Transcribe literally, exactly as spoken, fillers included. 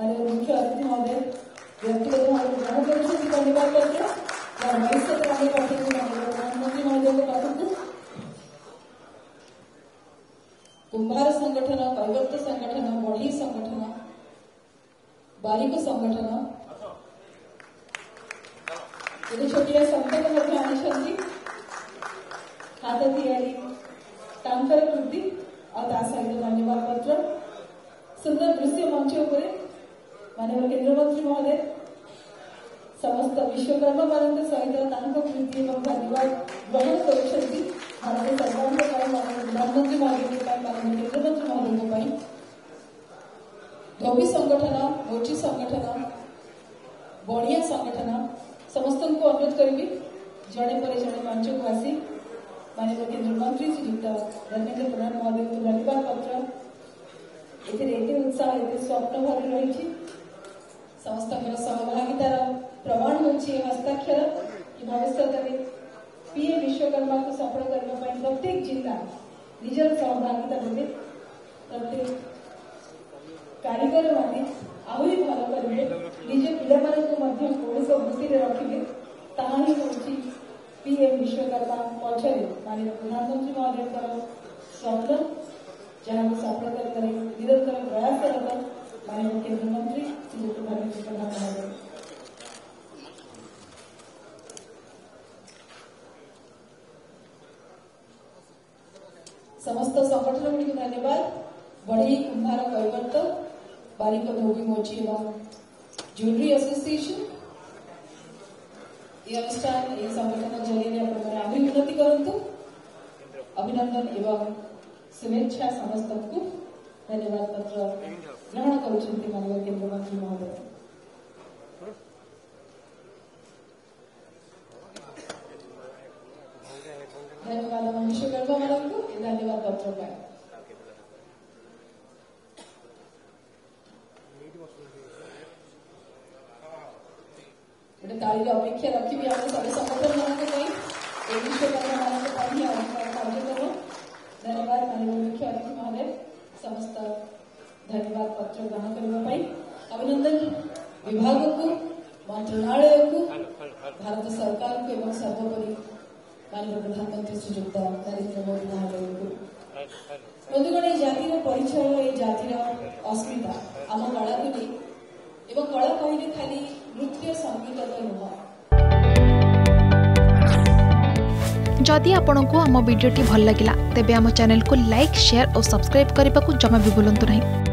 माननीय मुख्य अतिथि महोदय व्यक्तिगत ग्राम परिषद के धन्यवाद करते हैं और वाइस से धन्यवाद करते हैं प्रधानमंत्री महोदय को पात्र कुंभार संगठन पर्वत संगठन मोढ़ी संगठन बालिक संगठन छोटे संघटन हाथी टांकर कृति और धन्यवाद पत्र सुंदर दृश्य मंच माननीय केंद्र मंत्री महोदय समस्त विश्वकर्मा मान सहित कृति और धन्यवाद ग्रहण करूँगी माननीय सरकार प्रधानमंत्री महोदय माननीय केंद्र मंत्री महोदय धोबी संगठन मोची संगठन बढ़िया संगठन समस्त को अनुरोध करी जड़े पर जड़े मंच को आसी माननीय केंद्र मंत्री श्रीयुक्त धर्मेन्द्र प्रधान महोदय को धन्यवाद पत्र ये उत्साह ये स्वप्न भरी रही समस्त सहभागितार प्रमाण होची हस्ताक्षर कि भविष्य में पीएम विश्वकर्मा को सफल करने प्रत्येक जिला निजर सहभागिता देते प्रत्येक कारीगर मैंने आहरी भल करेंगे निज पाने को वृत्ति रखिए ताही होची पीएम विश्वकर्मा पचर माननीय प्रधानमंत्री महोदय स्वप्न जहां सफल कर निरंतर प्रयास करत माननीय केंद्र मंत्री श्री धर्मेन्द्र प्रधान महोदय समस्त संगठन गुड़ी धन्यवाद बढ़ई कुंभार कैवर्त बालिक धोबी मोची एवं ज्वेलरी एसोसिएशन ये अनुष्ठान ये संगठन जरिए आगे उन्नति करूँ अभिनंदन एवं शुभेच्छा समस्त को धन्यवाद पत्र ग्रहण करेंगे केंद्र मंत्री महोदय धन्यवाद विश्वकर्मा मैडम को धन्यवाद पत्र का ताली अपेक्षा रखी सभी संगठन मानक धन्यवाद माननीय मुख्य अतिथि महोदय समस्त धन्यवाद पत्र ग्रहण करने अभिनंदन विभाग को मंत्रणालय को भारत सरकार को एवं सर्वोपरि माननीय प्रधानमंत्री श्रीयुक्त नरेंद्र मोदी महोदय को बंधुगण जातिर परिचय जातिर अस्मिता आम कला को नहीं कला कहले खाली नृत्य संगीत जदि आपण को आम वीडियो भल लगा तेब आम चैनल को लाइक शेयर और सब्सक्राइब करने को जमा भी भूलु नहीं।